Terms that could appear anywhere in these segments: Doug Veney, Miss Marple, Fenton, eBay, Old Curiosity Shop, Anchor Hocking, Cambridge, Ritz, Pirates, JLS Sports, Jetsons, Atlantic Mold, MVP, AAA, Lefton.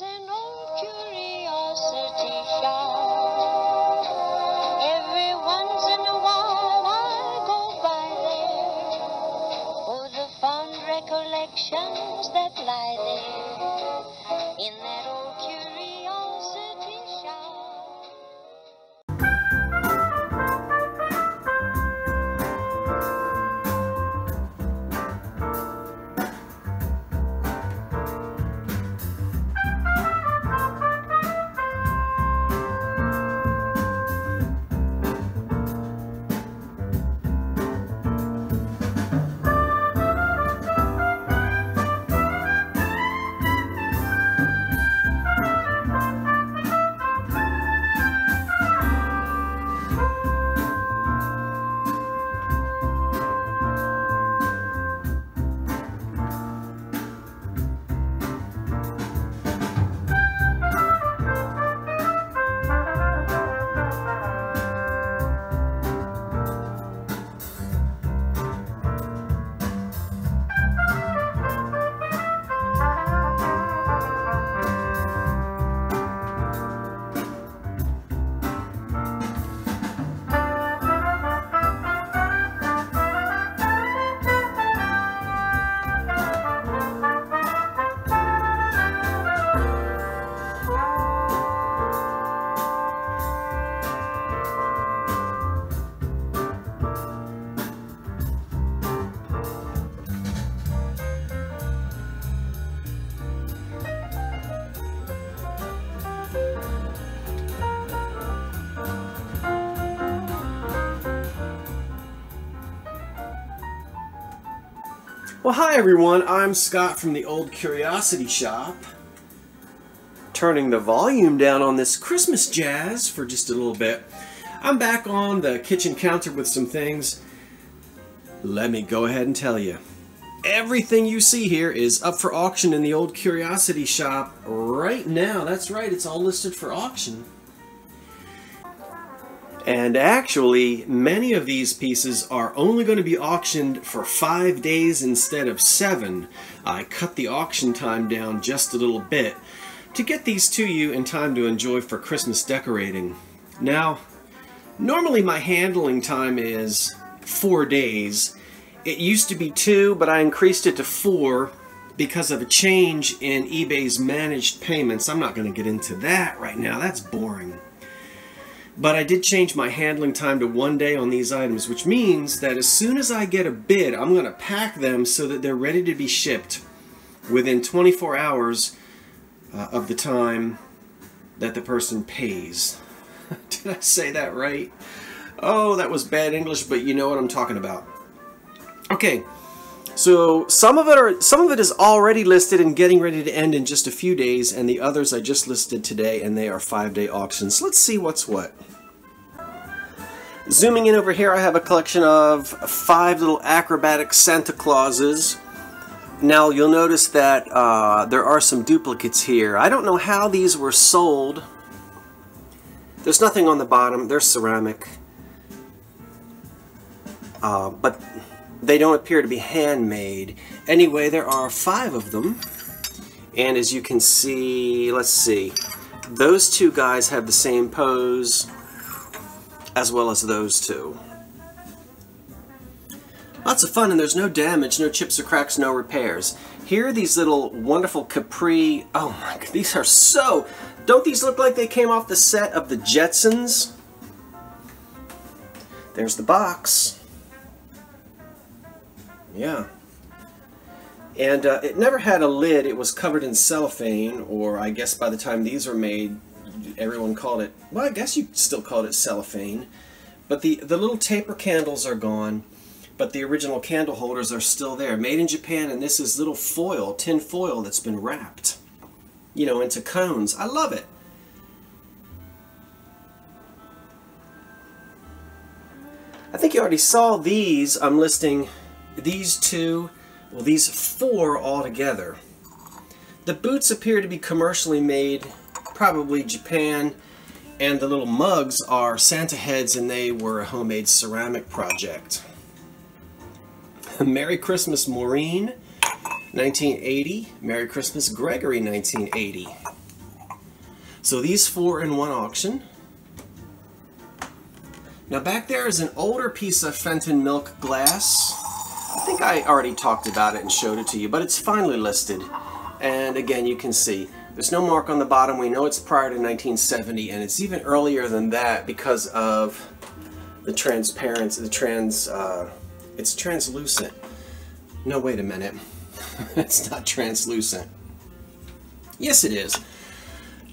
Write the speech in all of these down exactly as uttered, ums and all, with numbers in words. lives in Old Curiosity Shop. Every once in a while I go by there for the fond recollections that lie there in that old Curiosity Shop. Well, hi everyone, I'm Scott from the Old Curiosity Shop. Turning the volume down on this Christmas jazz for just a little bit. I'm back on the kitchen counter with some things. Let me go ahead and tell you, everything you see here is up for auction in the Old Curiosity Shop right now. That's right, it's all listed for auction. And actually, many of these pieces are only going to be auctioned for five days instead of seven. I cut the auction time down just a little bit to get these to you in time to enjoy for Christmas decorating. Now, normally my handling time is four days. It used to be two, but I increased it to four because of a change in eBay's managed payments. I'm not going to get into that right now. That's boring. But I did change my handling time to one day on these items, which means that as soon as I get a bid, I'm going to pack them so that they're ready to be shipped within twenty-four hours uh, of the time that the person pays. Did I say that right? Oh, that was bad English, but you know what I'm talking about. Okay, so some of it are some of it is already listed and getting ready to end in just a few days, and the others I just listed today, and they are five-day auctions. Let's see what's what. Zooming in over here, I have a collection of five little acrobatic Santa Clauses. Now, you'll notice that uh, there are some duplicates here. I don't know how these were sold. There's nothing on the bottom. They're ceramic. Uh, but they don't appear to be handmade. Anyway, there are five of them. And as you can see, let's see. Those two guys have the same pose, as well as those two. Lots of fun, and there's no damage, no chips or cracks, no repairs. Here are these little wonderful Capri... Oh my god, these are so... Don't these look like they came off the set of the Jetsons? There's the box. Yeah. And uh, it never had a lid. It was covered in cellophane, or I guess by the time these were made, everyone called it, well, I guess you still called it cellophane. But the, the little taper candles are gone, but the original candle holders are still there. Made in Japan, and this is little foil, tin foil that's been wrapped, you know, into cones. I love it. I think you already saw these. I'm listing these two, well, these four altogether. The boots appear to be commercially made, probably Japan, and the little mugs are Santa heads, and they were a homemade ceramic project. Merry Christmas, Maureen, nineteen eighty. Merry Christmas, Gregory, nineteen eighty. So these four in one auction. Now back there is an older piece of Fenton milk glass. I think I already talked about it and showed it to you, but it's finally listed. And again, you can see there's no mark on the bottom. We know it's prior to nineteen seventy, and it's even earlier than that because of the transparency, the trans, uh, it's translucent. No, wait a minute. It's not translucent. Yes, it is.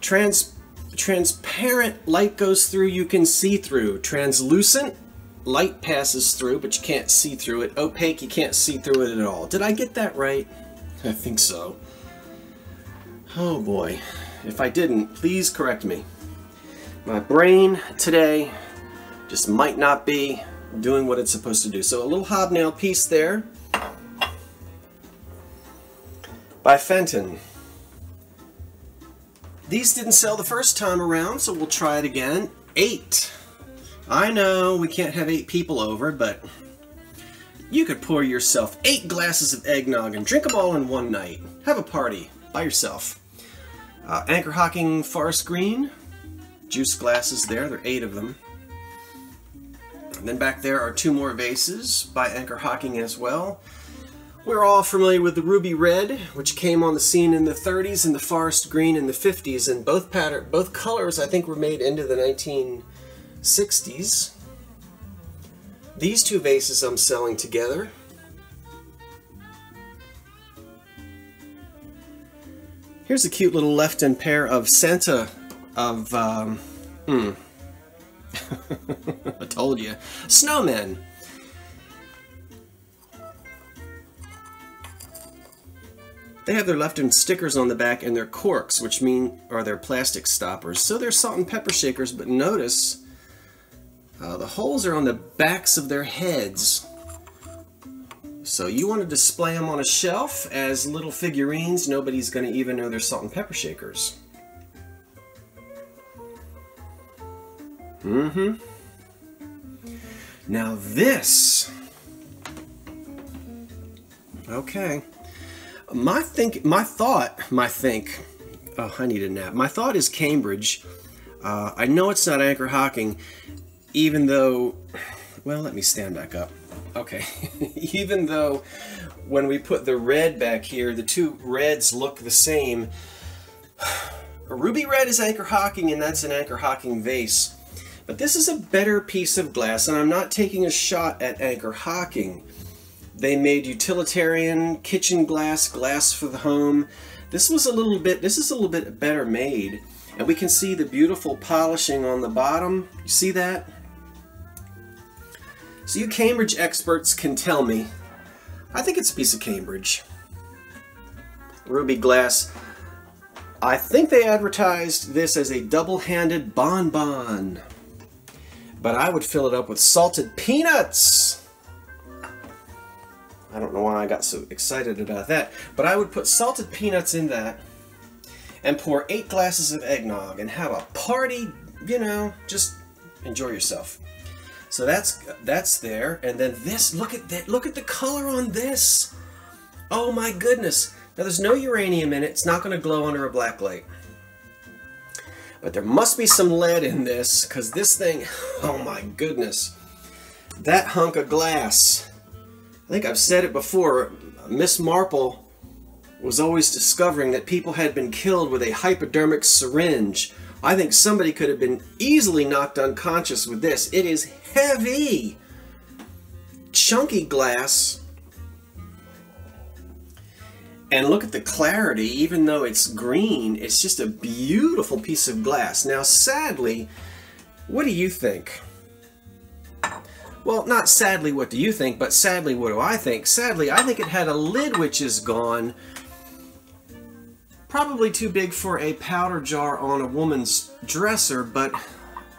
Trans transparent light goes through, you can see through. Translucent, light passes through, but you can't see through it. Opaque, you can't see through it at all. Did I get that right? I think so. Oh boy. If I didn't, please correct me. My brain today just might not be doing what it's supposed to do. So a little hobnail piece there by Fenton. These didn't sell the first time around, so we'll try it again. Eight. I know we can't have eight people over, but you could pour yourself eight glasses of eggnog and drink them all in one night. Have a party by yourself. Uh, Anchor Hocking Forest Green. Juice glasses there. There are eight of them. And then back there are two more vases by Anchor Hocking as well. We're all familiar with the ruby red, which came on the scene in the thirties, and the forest green in the fifties, and both pattern, both colors I think were made into the nineteen sixties. These two vases I'm selling together. Here's a cute little Lefton pair of Santa of, um, hmm. I told you. Snowmen. They have their Lefton stickers on the back and their corks, which mean are their plastic stoppers. So they're salt and pepper shakers, but notice uh, the holes are on the backs of their heads. So you want to display them on a shelf as little figurines. Nobody's going to even know they're salt and pepper shakers. Mm-hmm. Now this. Okay. My think, my thought, my think, oh, I need a nap. My thought is Cambridge. Uh, I know it's not Anchor Hocking, even though, well, let me stand back up. Okay. Even though when we put the red back here, the two reds look the same. Ruby red is Anchor Hocking, and that's an Anchor Hocking vase. But this is a better piece of glass, and I'm not taking a shot at Anchor Hocking. They made utilitarian, kitchen glass, glass for the home. This was a little bit, this is a little bit better made. And we can see the beautiful polishing on the bottom. You see that? So you Cambridge experts can tell me. I think it's a piece of Cambridge. Ruby glass. I think they advertised this as a double-handed bonbon. But I would fill it up with salted peanuts. I don't know why I got so excited about that, but I would put salted peanuts in that and pour eight glasses of eggnog and have a party, you know, just enjoy yourself. So that's that's there, and then this, look at that, look at the color on this. Oh my goodness. Now there's no uranium in it, it's not going to glow under a black light. But there must be some lead in this, because this thing, oh my goodness, that hunk of glass. I think I've said it before, Miss Marple was always discovering that people had been killed with a hypodermic syringe. I think somebody could have been easily knocked unconscious with this. It is heavy, chunky glass. And look at the clarity, even though it's green, it's just a beautiful piece of glass. Now, sadly, what do you think? Well, not sadly what do you think, but sadly what do I think? Sadly, I think it had a lid which is gone. Probably too big for a powder jar on a woman's dresser, but,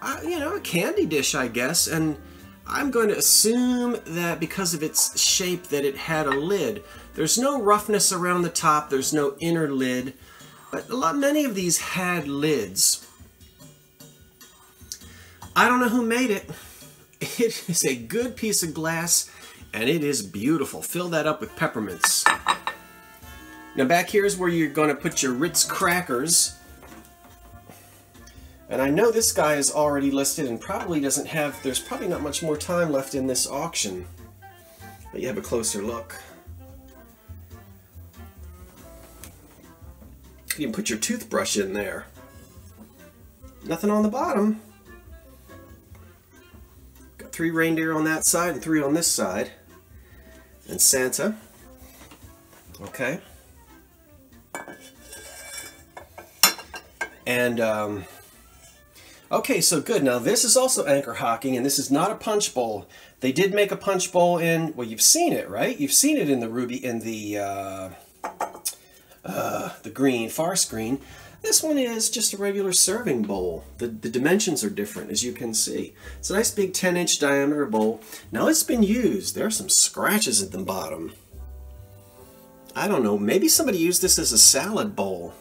I, you know, a candy dish, I guess. And I'm going to assume that because of its shape that it had a lid. There's no roughness around the top. There's no inner lid. But a lot, many of these had lids. I don't know who made it. It is a good piece of glass, and it is beautiful. Fill that up with peppermints. Now back here is where you're going to put your Ritz crackers. And I know this guy is already listed and probably doesn't have, there's probably not much more time left in this auction. But you have a closer look. You can put your toothbrush in there. Nothing on the bottom. Got three reindeer on that side and three on this side. And Santa. Okay. And, um, okay, so good. Now, this is also Anchor Hocking, and this is not a punch bowl. They did make a punch bowl in, well, you've seen it, right? You've seen it in the ruby, in the, uh, uh, the green, farce green. This one is just a regular serving bowl. The, the dimensions are different, as you can see. It's a nice big ten inch diameter bowl. Now, it's been used. There are some scratches at the bottom. I don't know. Maybe somebody used this as a salad bowl.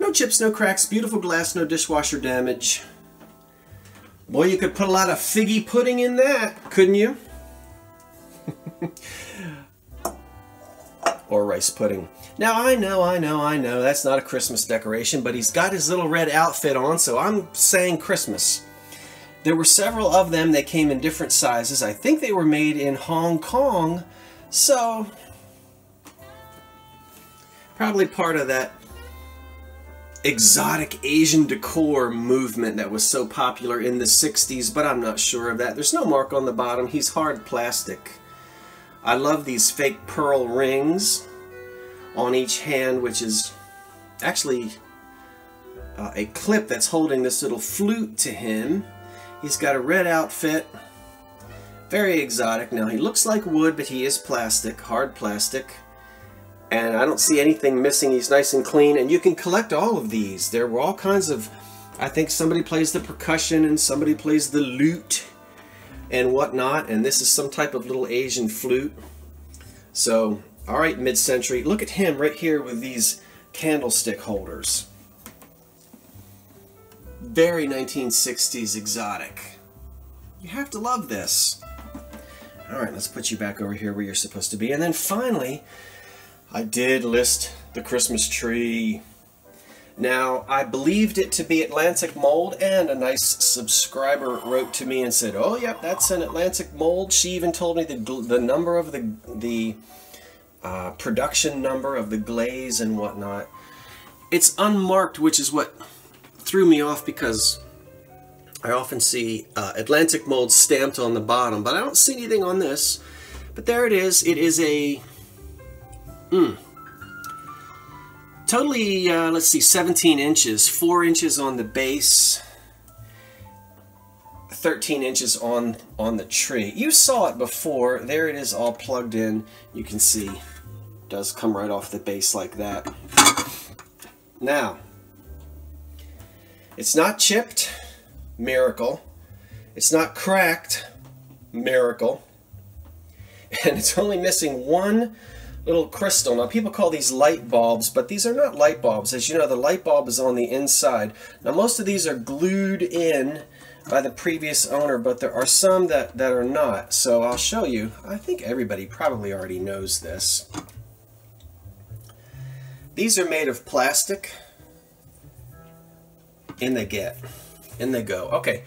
No chips, no cracks, beautiful glass, no dishwasher damage. Boy, you could put a lot of figgy pudding in that, couldn't you? Or rice pudding. Now, I know, I know, I know, that's not a Christmas decoration, but he's got his little red outfit on, so I'm saying Christmas. There were several of them that came in different sizes. I think they were made in Hong Kong, so probably part of that exotic Asian decor movement that was so popular in the sixties, but I'm not sure of that. There's no mark on the bottom. He's hard plastic. I love these fake pearl rings on each hand, which is actually uh, a clip that's holding this little flute to him. He's got a red outfit. Very exotic. Now, he looks like wood, but he is plastic, hard plastic. And I don't see anything missing. He's nice and clean, and you can collect all of these. There were all kinds of, I think somebody plays the percussion and somebody plays the lute and whatnot, and this is some type of little Asian flute. So, all right, mid-century. Look at him right here with these candlestick holders. Very nineteen sixties exotic. You have to love this. All right, let's put you back over here where you're supposed to be. And then finally, I did list the Christmas tree. Now, I believed it to be Atlantic Mold, and a nice subscriber wrote to me and said, oh, yep, that's an Atlantic Mold. She even told me the, the number of the, the uh, production number of the glaze and whatnot. It's unmarked, which is what threw me off, because I often see uh, Atlantic Mold stamped on the bottom, but I don't see anything on this. But there it is. It is a... Mm. Totally, uh, let's see, seventeen inches, four inches on the base, thirteen inches on, on the tree. You saw it before. There it is, all plugged in. You can see it does come right off the base like that. Now, it's not chipped. Miracle. It's not cracked. Miracle. And it's only missing one little crystal. Now, people call these light bulbs, but these are not light bulbs. As you know, the light bulb is on the inside. Now, most of these are glued in by the previous owner, but there are some that, that are not. So I'll show you. I think everybody probably already knows this. These are made of plastic. In they get. In they go. Okay.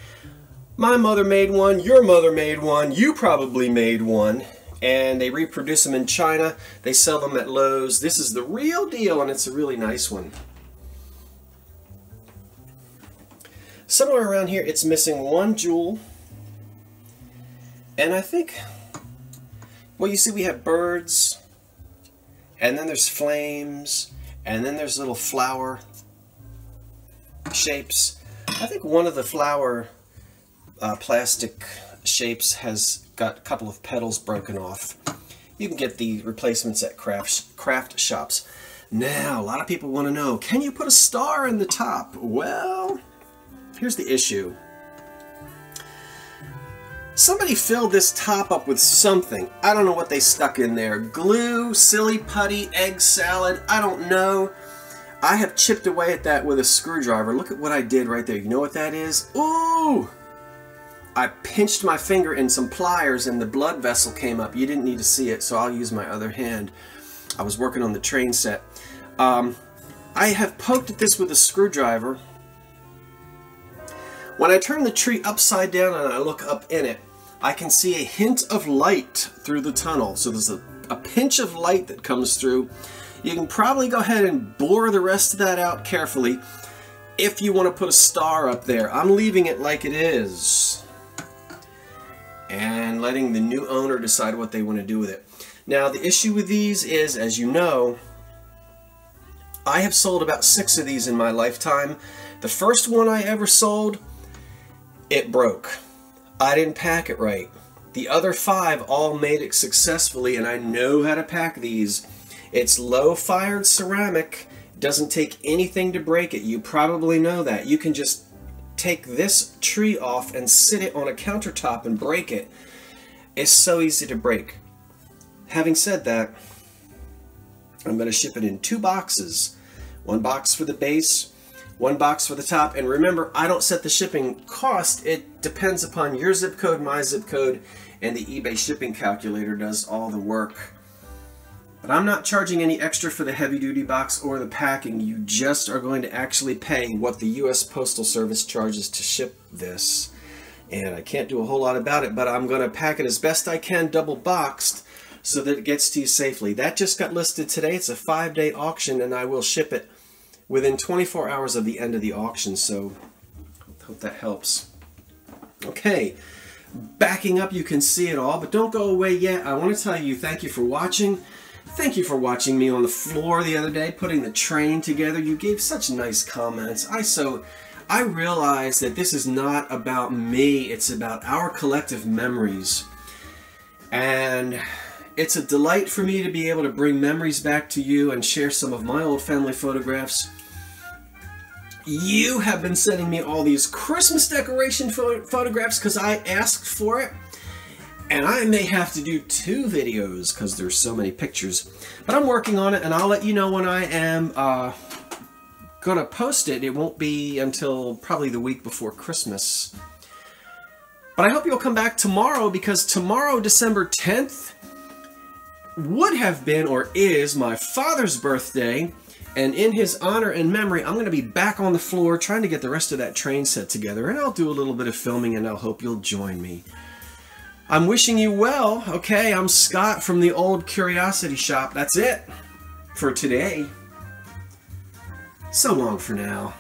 My mother made one. Your mother made one. You probably made one. And they reproduce them in China. They sell them at Lowe's. This is the real deal, and it's a really nice one. Somewhere around here, it's missing one jewel. And I think, well, you see we have birds, and then there's flames, and then there's little flower shapes. I think one of the flower uh, plastic shapes has got a couple of petals broken off. You can get the replacements at craft, craft shops. Now, a lot of people want to know, can you put a star in the top? Well, here's the issue. Somebody filled this top up with something. I don't know what they stuck in there. Glue, silly putty, egg salad, I don't know. I have chipped away at that with a screwdriver. Look at what I did right there. You know what that is? Ooh! I pinched my finger in some pliers and the blood vessel came up. You didn't need to see it, so I'll use my other hand. I was working on the train set. Um, I have poked at this with a screwdriver When I turn the tree upside down and I look up in it, I can see a hint of light through the tunnel. So there's a, a pinch of light that comes through. You can probably go ahead and blur the rest of that out carefully if you want to put a star up there. I'm leaving it like it is and letting the new owner decide what they want to do with it. Now, the issue with these is, as you know, I have sold about six of these in my lifetime. The first one I ever sold, it broke. I didn't pack it right. The other five all made it successfully, and I know how to pack these. It's low-fired ceramic. Doesn't take anything to break it. You probably know that. You can just take this tree off and sit it on a countertop and break it. It's so easy to break. Having said that, I'm going to ship it in two boxes. One box for the base, one box for the top. And remember, I don't set the shipping cost. It depends upon your zip code, my zip code, and the eBay shipping calculator does all the work. But I'm not charging any extra for the heavy-duty box or the packing. You just are going to actually pay what the U S Postal Service charges to ship this. And I can't do a whole lot about it, but I'm going to pack it as best I can, double-boxed, so that it gets to you safely. That just got listed today. It's a five-day auction, and I will ship it within twenty-four hours of the end of the auction, so hope that helps. Okay, backing up, you can see it all, but don't go away yet. I want to tell you thank you for watching. Thank you for watching me on the floor the other day, putting the train together. You gave such nice comments. I so I realize that this is not about me. It's about our collective memories. And it's a delight for me to be able to bring memories back to you and share some of my old family photographs. You have been sending me all these Christmas decoration pho- photographs because I asked for it. And I may have to do two videos because there's so many pictures. But I'm working on it, and I'll let you know when I am uh, going to post it. It won't be until probably the week before Christmas. But I hope you'll come back tomorrow, because tomorrow, December tenth, would have been or is my father's birthday. And in his honor and memory, I'm going to be back on the floor trying to get the rest of that train set together. And I'll do a little bit of filming, and I'll hope you'll join me. I'm wishing you well. Okay, I'm Scott from the Old Curiosity Shop. That's it for today. So long for now.